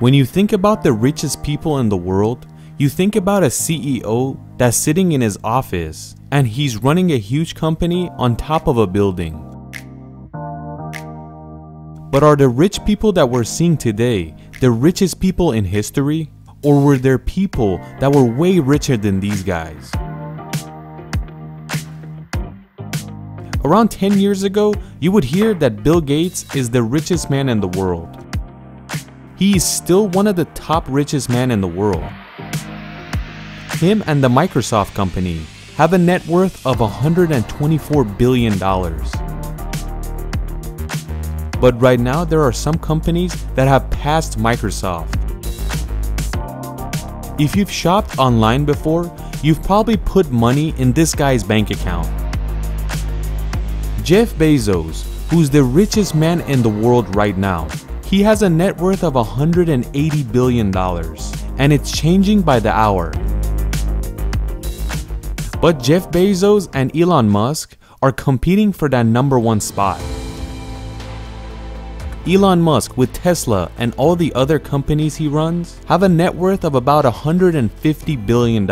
When you think about the richest people in the world, you think about a CEO that's sitting in his office and he's running a huge company on top of a building. But are the rich people that we're seeing today the richest people in history? Or were there people that were way richer than these guys? Around 10 years ago, you would hear that Bill Gates is the richest man in the world. He is still one of the top richest men in the world. Him and the Microsoft company have a net worth of $124 billion. But right now, there are some companies that have passed Microsoft. If you've shopped online before, you've probably put money in this guy's bank account. Jeff Bezos, who's the richest man in the world right now, he has a net worth of $180 billion, and it's changing by the hour. But Jeff Bezos and Elon Musk are competing for that #1 spot. Elon Musk with Tesla and all the other companies he runs have a net worth of about $150 billion.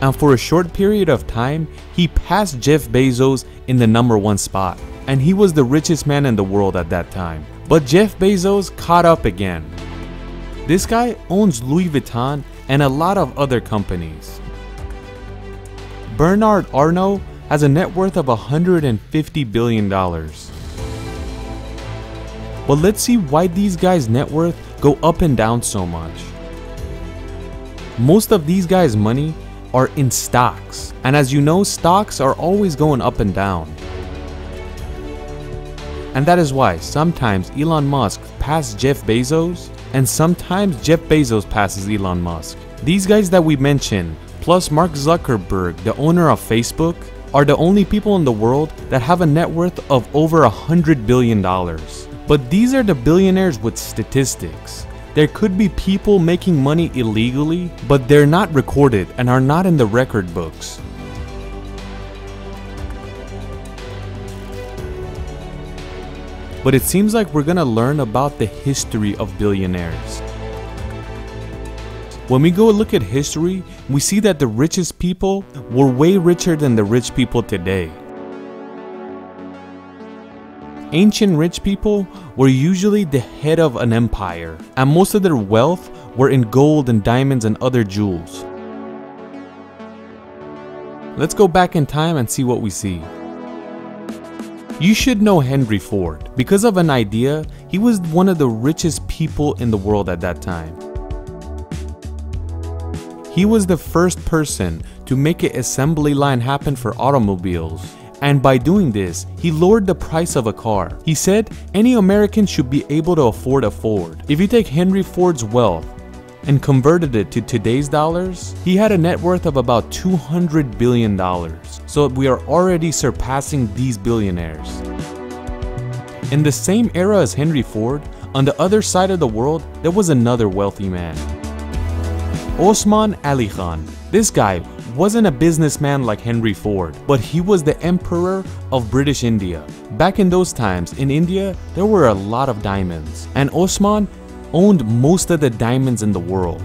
And for a short period of time, he passed Jeff Bezos in the #1 spot, and he was the richest man in the world at that time. But Jeff Bezos caught up again. This guy owns Louis Vuitton and a lot of other companies. Bernard Arnault has a net worth of $150 billion. But let's see why these guys' net worth go up and down so much. Most of these guys' money are in stocks, and as you know, stocks are always going up and down. And that is why sometimes Elon Musk passes Jeff Bezos, and sometimes Jeff Bezos passes Elon Musk. These guys that we mentioned, plus Mark Zuckerberg, the owner of Facebook, are the only people in the world that have a net worth of over $100 billion. But these are the billionaires with statistics. There could be people making money illegally, but they're not recorded and are not in the record books. But it seems like we're gonna learn about the history of billionaires. When we go look at history, we see that the richest people were way richer than the rich people today. Ancient rich people were usually the head of an empire, and most of their wealth were in gold and diamonds and other jewels. Let's go back in time and see what we see. You should know Henry Ford. Because of an idea, he was one of the richest people in the world at that time. He was the first person to make an assembly line happen for automobiles. And by doing this, he lowered the price of a car. He said, any American should be able to afford a Ford. If you take Henry Ford's wealth and converted it to today's dollars, he had a net worth of about $200 billion. So we are already surpassing these billionaires. In the same era as Henry Ford, on the other side of the world, there was another wealthy man. Osman Ali Khan. This guy wasn't a businessman like Henry Ford, but he was the emperor of British India. Back in those times, in India, there were a lot of diamonds, and Osman owned most of the diamonds in the world.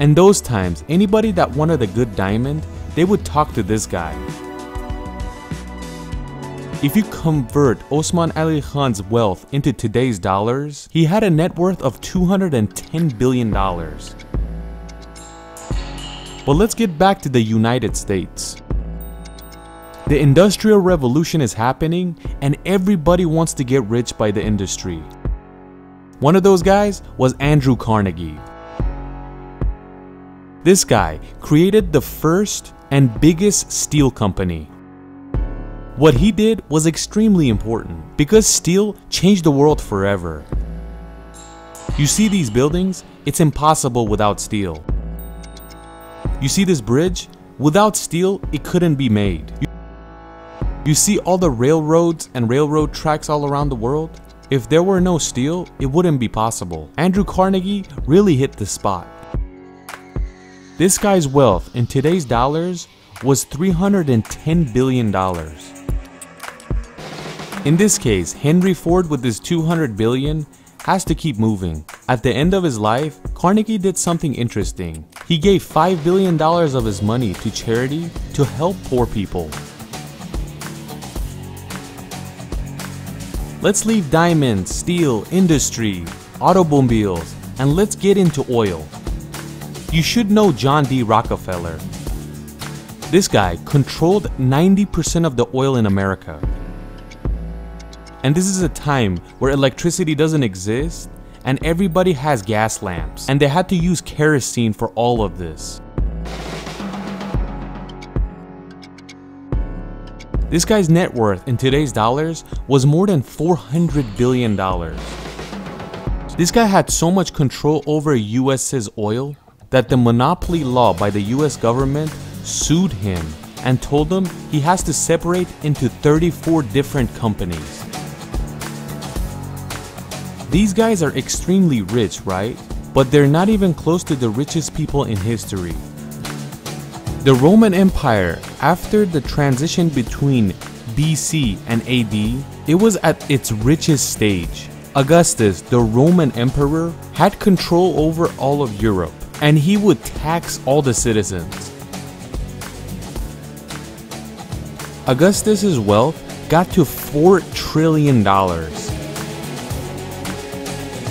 In those times, anybody that wanted a good diamond, they would talk to this guy. If you convert Osman Ali Khan's wealth into today's dollars, he had a net worth of $210 billion. But let's get back to the United States. The Industrial Revolution is happening, and everybody wants to get rich by the industry. One of those guys was Andrew Carnegie. This guy created the first and biggest steel company. What he did was extremely important because steel changed the world forever. You see these buildings? It's impossible without steel. You see this bridge? Without steel, it couldn't be made. You see all the railroads and railroad tracks all around the world? If there were no steel, it wouldn't be possible. Andrew Carnegie really hit the spot. This guy's wealth in today's dollars was $310 billion. In this case, Henry Ford with his $200 billion has to keep moving. At the end of his life, Carnegie did something interesting. He gave $5 billion of his money to charity to help poor people. Let's leave diamonds, steel, industry, automobiles, and let's get into oil. You should know John D. Rockefeller. This guy controlled 90% of the oil in America. And this is a time where electricity doesn't exist and everybody has gas lamps, and they had to use kerosene for all of this. This guy's net worth in today's dollars was more than $400 billion. This guy had so much control over US's oil that the monopoly law by the US government sued him and told him he has to separate into 34 different companies. These guys are extremely rich, right? But they're not even close to the richest people in history. The Roman Empire, after the transition between BC and AD, it was at its richest stage. Augustus, the Roman Emperor, had control over all of Europe, and he would tax all the citizens. Augustus's wealth got to $4 trillion.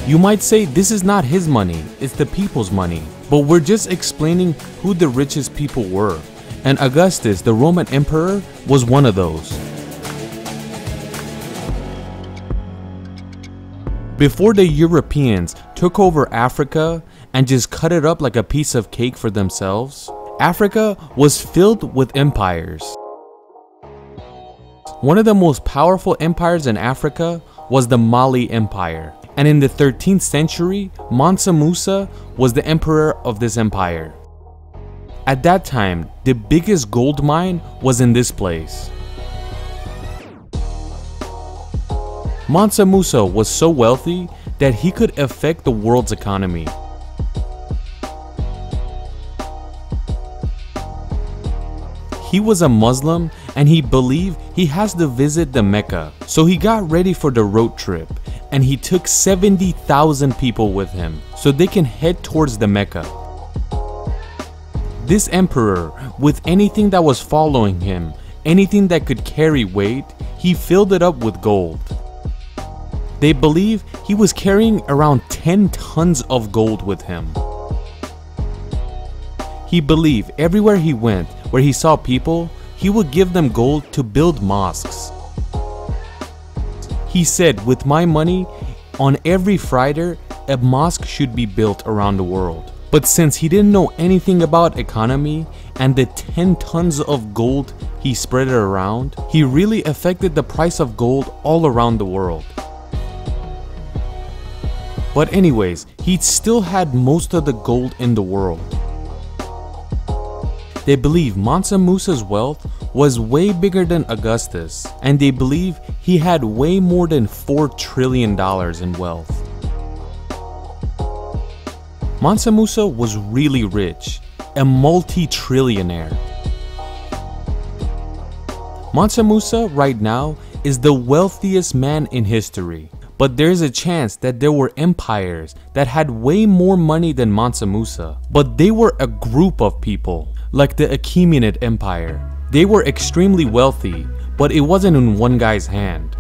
You might say this is not his money, it's the people's money. But we're just explaining who the richest people were, and Augustus, the Roman Emperor, was one of those. Before the Europeans took over Africa and just cut it up like a piece of cake for themselves, Africa was filled with empires. One of the most powerful empires in Africa was the Mali Empire. And in the 13th century, Mansa Musa was the emperor of this empire. At that time, the biggest gold mine was in this place. Mansa Musa was so wealthy that he could affect the world's economy. He was a Muslim and he believed he has to visit the Mecca, so he got ready for the road trip. And he took 70,000 people with him so they can head towards the Mecca. This emperor, with anything that was following him, anything that could carry weight, he filled it up with gold. They believe he was carrying around 10 tons of gold with him. He believed everywhere he went, where he saw people, he would give them gold to build mosques. He said, with my money, on every Friday, a mosque should be built around the world. But since he didn't know anything about economy and the 10 tons of gold he spread it around, he really affected the price of gold all around the world. But anyways, he still had most of the gold in the world. They believe Mansa Musa's wealth was way bigger than Augustus, and they believe he had way more than $4 trillion in wealth. Mansa Musa was really rich, a multi-trillionaire. Mansa Musa right now is the wealthiest man in history, but there's a chance that there were empires that had way more money than Mansa Musa, but they were a group of people, like the Achaemenid Empire. They were extremely wealthy, but it wasn't in one guy's hand.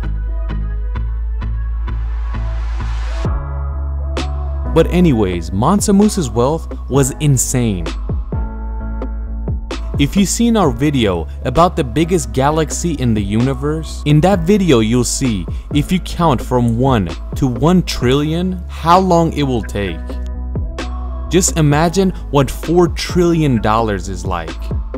But anyways, Mansa Musa's wealth was insane. If you've seen our video about the biggest galaxy in the universe, in that video you'll see, if you count from 1 to 1 trillion, how long it will take. Just imagine what $4 trillion is like.